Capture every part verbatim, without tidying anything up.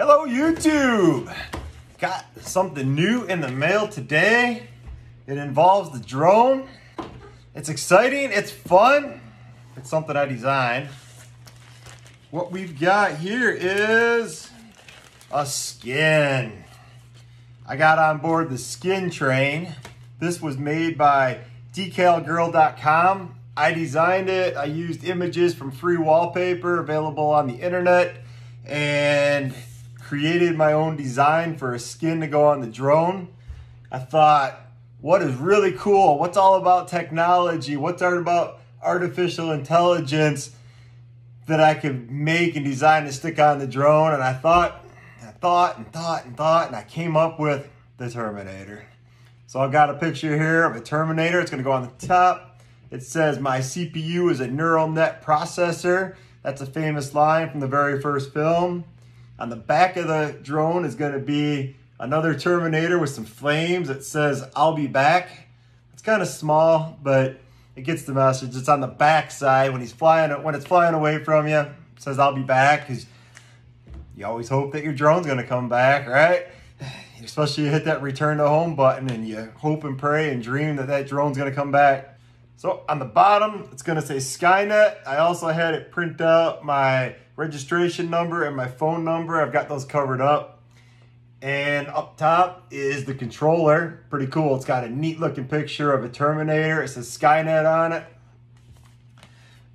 Hello YouTube! Got something new in the mail today. It involves the drone. It's exciting, it's fun. It's something I designed. What we've got here is a skin. I got on board the skin train. This was made by decal girl dot com. I designed it, I used images from free wallpaper available on the internet and created my own design for a skin to go on the drone. I thought, what is really cool? What's all about technology? What's art about artificial intelligence that I could make and design to stick on the drone? And I thought, I thought and thought and thought, and I came up with the Terminator. So I've got a picture here of a Terminator. It's gonna go on the top. It says, my C P U is a neural net processor. That's a famous line from the very first film. On the back of the drone is gonna be another Terminator with some flames that says, I'll be back. It's kind of small, but it gets the message. It's on the back side when he's flying, when it's flying away from you. It says, I'll be back, because you always hope that your drone's gonna come back, right? Especially you hit that return to home button and you hope and pray and dream that that drone's gonna come back. So on the bottom, it's gonna say Skynet. I also had it print out my registration number and my phone number. I've got those covered up. And up top is the controller. Pretty cool. It's got a neat looking picture of a Terminator. It says Skynet on it.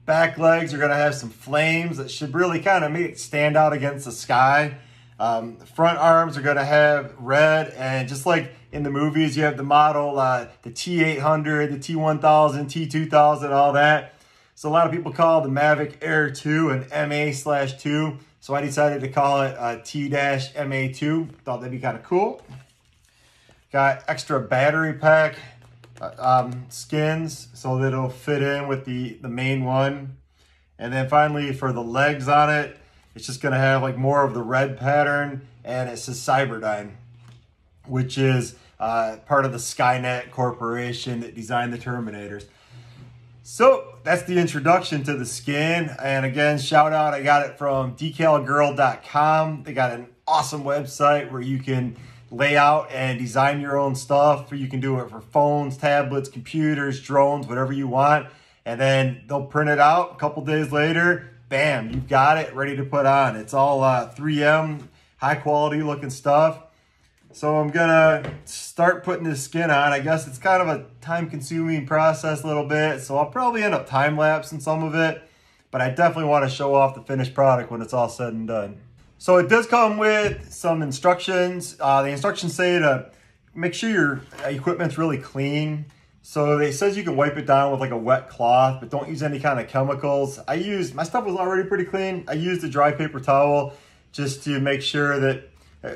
Back legs are gonna have some flames that should really kind of make it stand out against the sky. Um, the front arms are gonna have red, and just like in the movies, you have the model, uh, the T eight hundred, the T one thousand, T two thousand, all that. So a lot of people call the Mavic Air two an M A slash two. So I decided to call it a T M A two. Thought that'd be kind of cool. Got extra battery pack uh, um, skins so that it'll fit in with the, the main one. And then finally for the legs on it, it's just gonna have like more of the red pattern, and it says Cyberdyne, which is uh, part of the Skynet corporation that designed the Terminators. So that's the introduction to the skin. And again, shout out, I got it from decal girl dot com. They got an awesome website where you can lay out and design your own stuff. You can do it for phones, tablets, computers, drones, whatever you want. And then they'll print it out a couple days later. Bam, you've got it ready to put on. It's all uh, three M, high quality looking stuff. So I'm gonna start putting this skin on. I guess it's kind of a time consuming process a little bit, so I'll probably end up time lapsing some of it, but I definitely wanna show off the finished product when it's all said and done. So it does come with some instructions. Uh, the instructions say to make sure your equipment's really clean. So it says you can wipe it down with like a wet cloth, but don't use any kind of chemicals. I used, my stuff was already pretty clean. I used a dry paper towel just to make sure that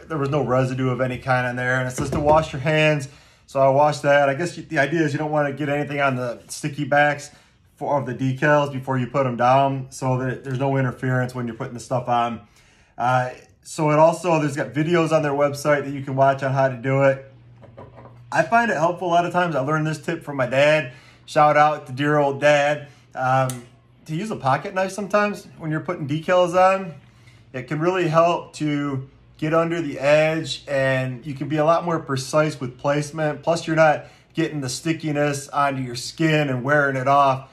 there was no residue of any kind in there. And it says to wash your hands. So I washed that. I guess the idea is you don't want to get anything on the sticky backs for, of the decals before you put them down, so that there's no interference when you're putting the stuff on. Uh, so it also, there's got videos on their website that you can watch on how to do it. I find it helpful a lot of times. I learned this tip from my dad. Shout out to dear old dad. Um, to use a pocket knife sometimes when you're putting decals on, it can really help to get under the edge, and you can be a lot more precise with placement. Plus you're not getting the stickiness onto your skin and wearing it off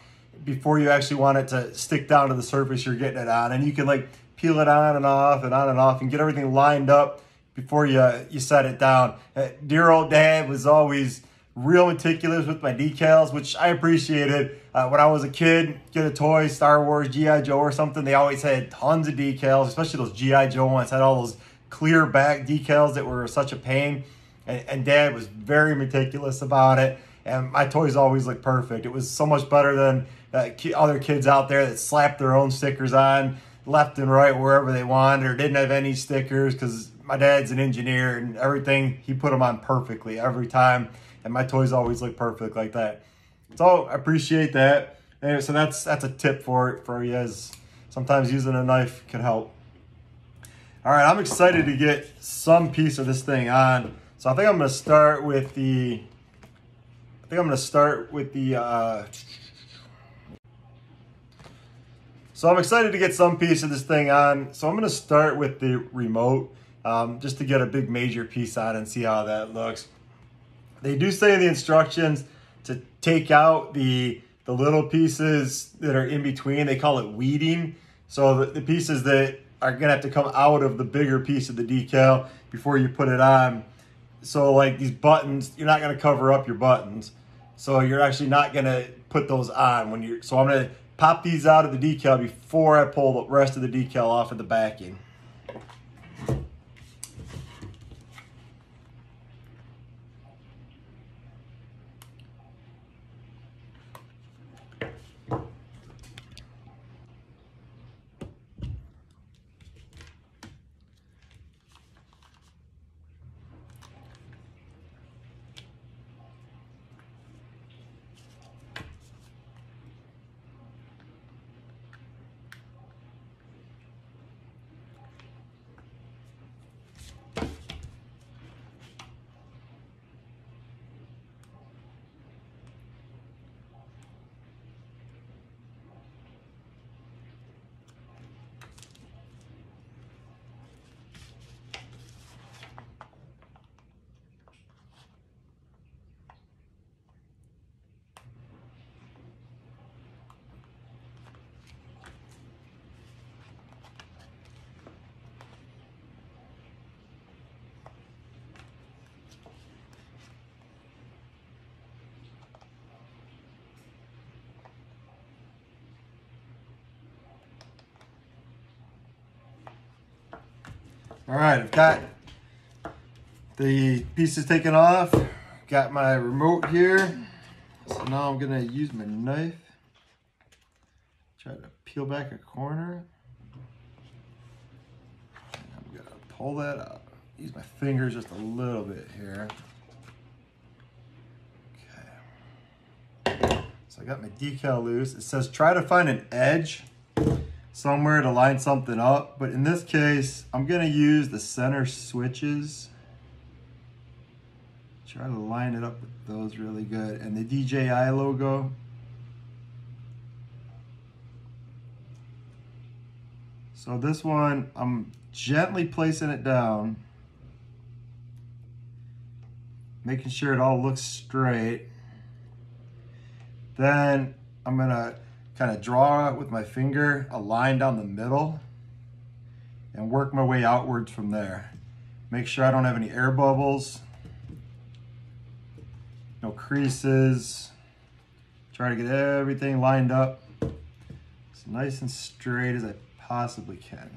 before you actually want it to stick down to the surface you're getting it on. And you can like peel it on and off and on and off and get everything lined up before you, you set it down. Uh, dear old dad was always real meticulous with my decals, which I appreciated. Uh, when I was a kid, get a toy, Star Wars, G I Joe or something, they always had tons of decals, especially those G I Joe ones, had all those clear back decals that were such a pain, and, and dad was very meticulous about it, and my toys always looked perfect. It was so much better than uh, other kids out there that slapped their own stickers on left and right wherever they wanted, or didn't have any stickers, because my dad's an engineer and everything, he put them on perfectly every time, and my toys always looked perfect like that. So I appreciate that. Anyway, so that's that's a tip for it for you guys. Sometimes using a knife can help. All right, I'm excited to get some piece of this thing on. So I think I'm gonna start with the, I think I'm gonna start with the, uh, So I'm excited to get some piece of this thing on. So I'm gonna start with the remote um, just to get a big major piece on and see how that looks. They do say in the instructions to take out the, the little pieces that are in between. They call it weeding. So the, the pieces that are gonna have to come out of the bigger piece of the decal before you put it on. So like these buttons, you're not gonna cover up your buttons. So you're actually not gonna put those on when you're, so I'm gonna pop these out of the decal before I pull the rest of the decal off of the backing. All right, I've got the pieces taken off. Got my remote here. So now I'm gonna use my knife. Try to peel back a corner. And I'm gonna pull that out. Use my fingers just a little bit here. Okay. So I got my decal loose. It says try to find an edge somewhere to line something up, but in this case, I'm gonna use the center switches. Try to line it up with those really good. And the D J I logo. So this one, I'm gently placing it down, making sure it all looks straight. Then I'm gonna kind of draw with my finger a line down the middle and work my way outwards from there. Make sure I don't have any air bubbles, no creases. Try to get everything lined up as nice and straight as I possibly can.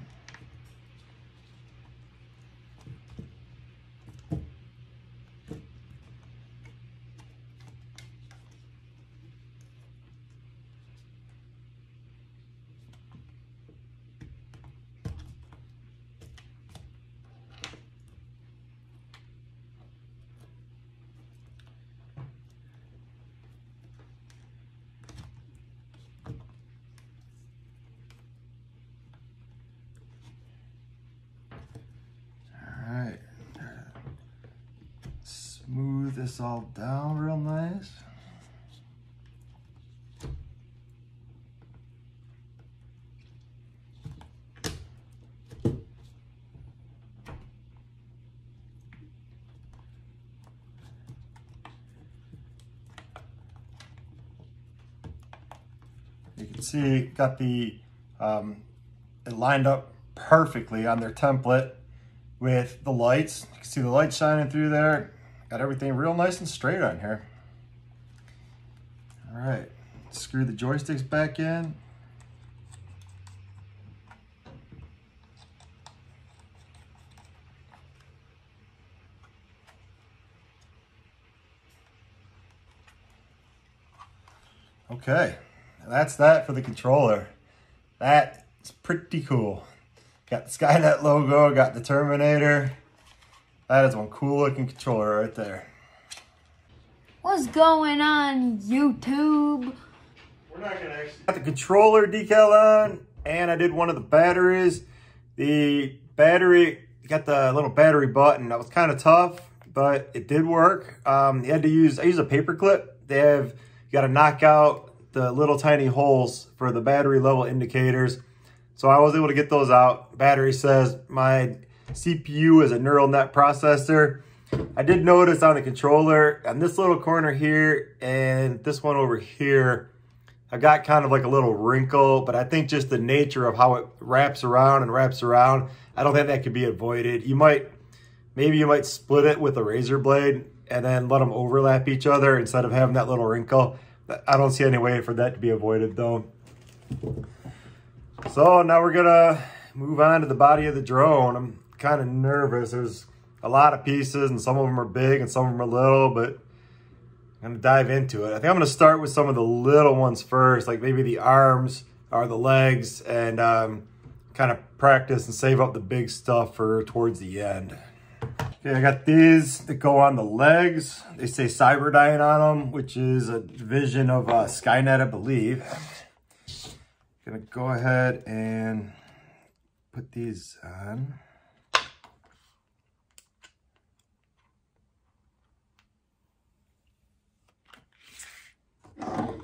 Smooth this all down real nice. You can see got the um, it lined up perfectly on their template with the lights. You can see the lights shining through there. Got everything real nice and straight on here. All right, screw the joysticks back in. Okay, that's that for the controller. That is pretty cool. Got the Skynet logo, got the Terminator. That is one cool looking controller right there. What's going on, YouTube? We're not gonna actually got the controller decal on, and I did one of the batteries. The battery got the little battery button. That was kind of tough, but it did work. Um, you had to use I used a paper clip. They have you got to knock out the little tiny holes for the battery level indicators. So I was able to get those out. Battery says my C P U is a neural net processor. I did notice on the controller, on this little corner here and this one over here, I got kind of like a little wrinkle, but I think just the nature of how it wraps around and wraps around, I don't think that could be avoided. You might, maybe you might split it with a razor blade and then let them overlap each other instead of having that little wrinkle. I don't see any way for that to be avoided though. So now we're gonna move on to the body of the drone. I'm kind of nervous. There's a lot of pieces and some of them are big and some of them are little, but I'm gonna dive into it. I think I'm gonna start with some of the little ones first, like maybe the arms or the legs, and um, kind of practice and save up the big stuff for towards the end. Okay, I got these that go on the legs. They say Cyberdyne on them, which is a division of uh, Skynet, I believe. I'm gonna go ahead and put these on. Because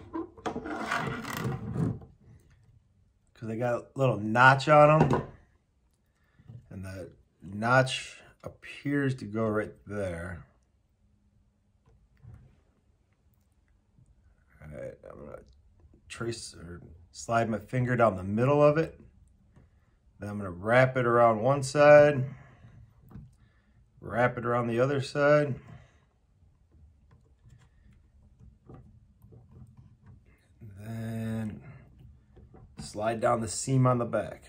they got a little notch on them, and the notch appears to go right there. All right, I'm gonna trace or slide my finger down the middle of it. Then I'm gonna wrap it around one side, wrap it around the other side. Slide down the seam on the back.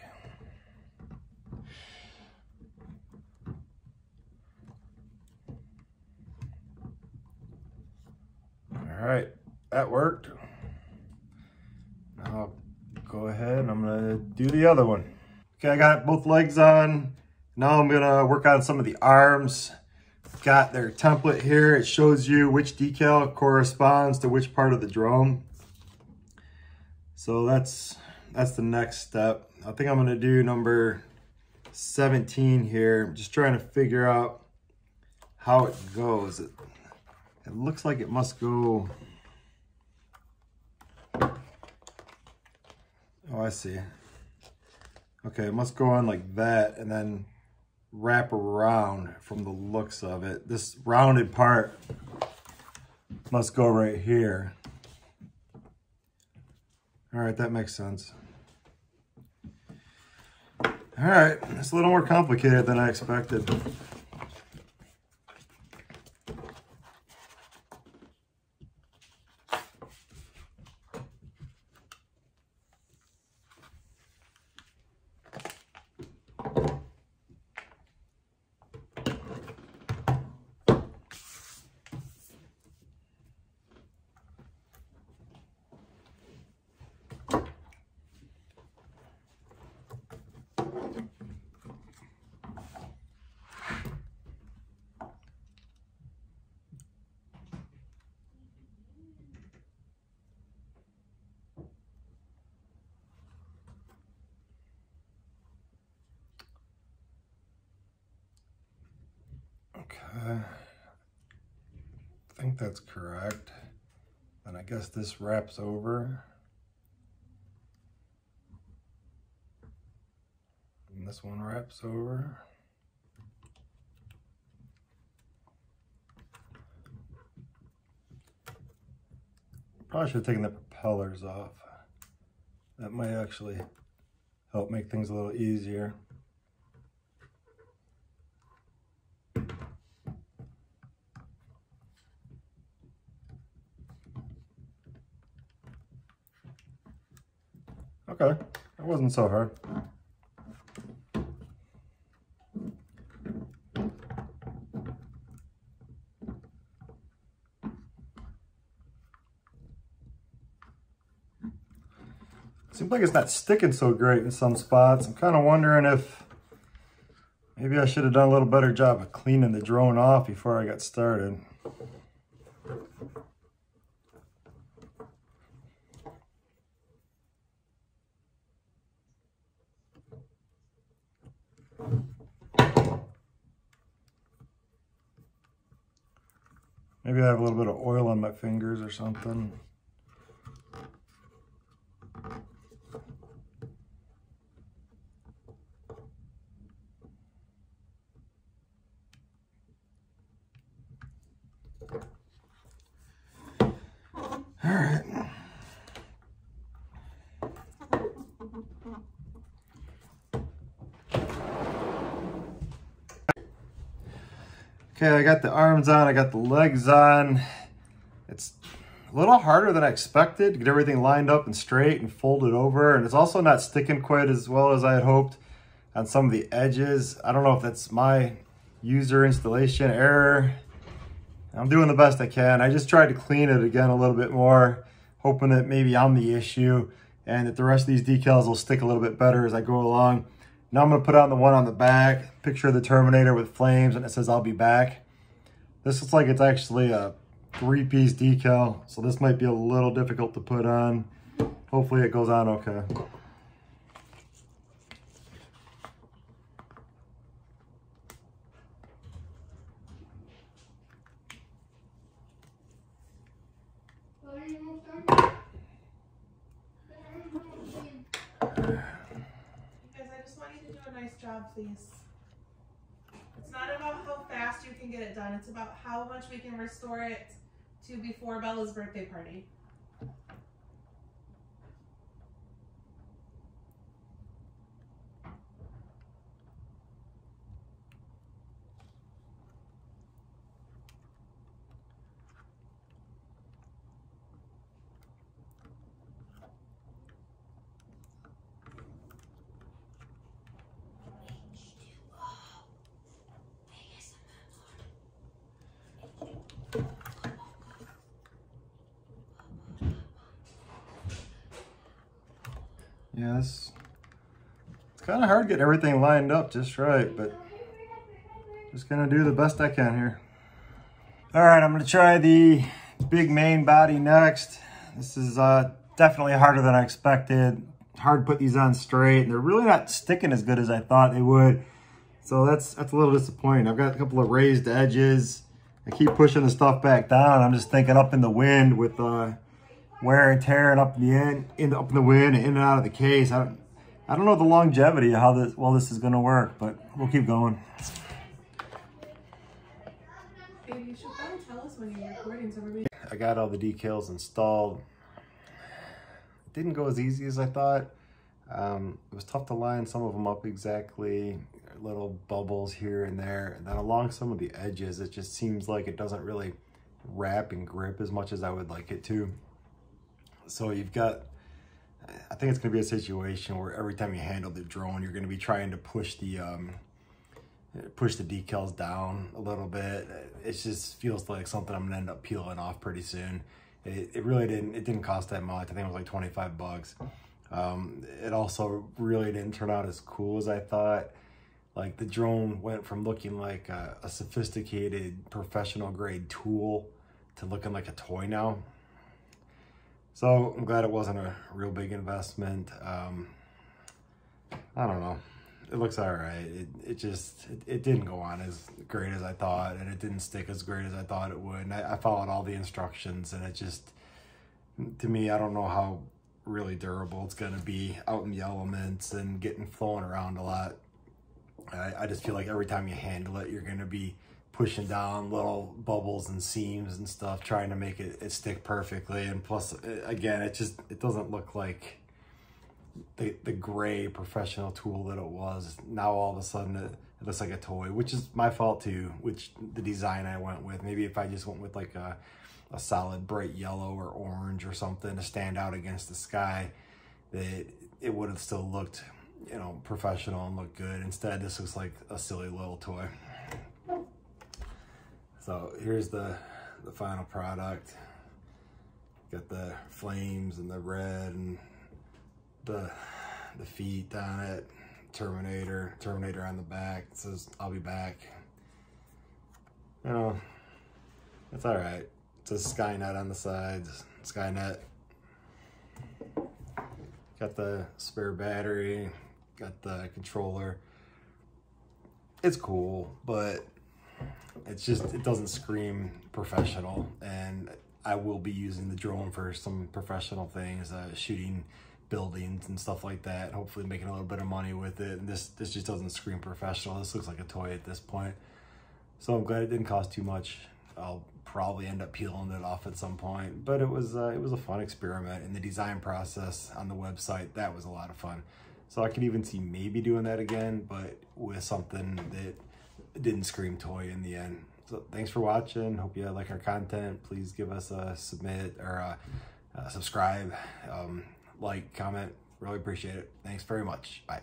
All right, that worked. Now I'll go ahead and I'm gonna do the other one. Okay, I got both legs on. Now I'm gonna work on some of the arms. Got their template here. It shows you which decal corresponds to which part of the drone. So that's That's the next step. I think I'm gonna do number seventeen here. I'm just trying to figure out how it goes. It, it looks like it must go. Oh, I see. Okay, it must go on like that and then wrap around from the looks of it. This rounded part must go right here. All right, that makes sense. All right, it's a little more complicated than I expected. Uh, I think that's correct. And I guess this wraps over. And this one wraps over. Probably should have taken the propellers off. That might actually help make things a little easier. Okay, that wasn't so hard. Seems like it's not sticking so great in some spots. I'm kind of wondering if maybe I should have done a little better job of cleaning the drone off before I got started. Maybe I have a little bit of oil on my fingers or something. Okay, I got the arms on, I got the legs on. It's a little harder than I expected to get everything lined up and straight and folded over, and it's also not sticking quite as well as I had hoped on some of the edges. I don't know if that's my user installation error. I'm doing the best I can. I just tried to clean it again a little bit more, hoping that maybe I'm the issue and that the rest of these decals will stick a little bit better as I go along. Now I'm gonna put on the one on the back, picture of the Terminator with flames, and it says, "I'll be back." This looks like it's actually a three-piece decal, so this might be a little difficult to put on. Hopefully it goes on okay. Please. It's not about how fast you can get it done. It's about how much we can restore it to before Bella's birthday party. Yes, it's kind of hard getting everything lined up just right, but just gonna do the best I can here. All right, I'm gonna try the big main body next. This is uh, definitely harder than I expected. Hard to put these on straight, and they're really not sticking as good as I thought they would. So that's that's a little disappointing. I've got a couple of raised edges. I keep pushing the stuff back down. I'm just thinking up in the wind with uh, wear and tear and up in the end, in, up in the wind and in and out of the case. I don't, I don't know the longevity of how this, well, this is gonna work, but we'll keep going. Babe, you should probably tell us when you're recording, so everybody... I got all the decals installed. It didn't go as easy as I thought. Um, it was tough to line some of them up exactly. Little bubbles here and there, and then along some of the edges, it just seems like it doesn't really wrap and grip as much as I would like it to. So you've got, I think it's going to be a situation where every time you handle the drone, you're going to be trying to push the, um, push the decals down a little bit. It just feels like something I'm going to end up peeling off pretty soon. It, it really didn't, it didn't cost that much. I think it was like twenty-five bucks. Um, it also really didn't turn out as cool as I thought. Like the drone went from looking like a, a sophisticated professional grade tool to looking like a toy now. So I'm glad it wasn't a real big investment. Um, I don't know. It looks all right. It, it just, it, it didn't go on as great as I thought, and it didn't stick as great as I thought it would. And I, I followed all the instructions, and it just, to me, I don't know how really durable it's gonna be out in the elements and getting flown around a lot. I, I just feel like every time you handle it, you're gonna be pushing down little bubbles and seams and stuff, trying to make it, it stick perfectly. And plus, again, it just, it doesn't look like the, the gray professional tool that it was. Now all of a sudden it, it looks like a toy, which is my fault too, which the design I went with. Maybe if I just went with like a, a solid bright yellow or orange or something to stand out against the sky, that it would have still looked, you know, professional and looked good. Instead, this looks like a silly little toy. So here's the, the final product. Got the flames and the red and the, the feet on it. Terminator, Terminator on the back. It says, "I'll be back." You know, it's all right. It says Skynet on the sides, Skynet. Got the spare battery, got the controller. It's cool, but it's just, it doesn't scream professional, and I will be using the drone for some professional things, uh, shooting buildings and stuff like that, hopefully making a little bit of money with it. And this, this just doesn't scream professional. This looks like a toy at this point. So I'm glad it didn't cost too much. I'll probably end up peeling it off at some point, but it was, uh, it was a fun experiment, and the design process on the website, that was a lot of fun. So I could even see maybe doing that again, but with something that... it didn't scream toy in the end. So thanks for watching. Hope you like our content. Please give us a submit or a, a subscribe, um, like, comment. Really appreciate it. Thanks very much. Bye.